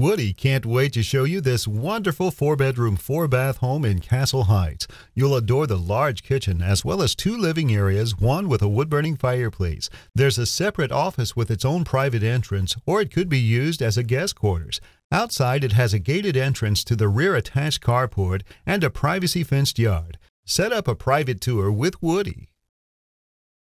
Woody can't wait to show you this wonderful 4-bedroom, 4-bath home in Castle Heights. You'll adore the large kitchen as well as two living areas, one with a wood-burning fireplace. There's a separate office with its own private entrance, or it could be used as a guest quarters. Outside, it has a gated entrance to the rear attached carport and a privacy-fenced yard. Set up a private tour with Woody.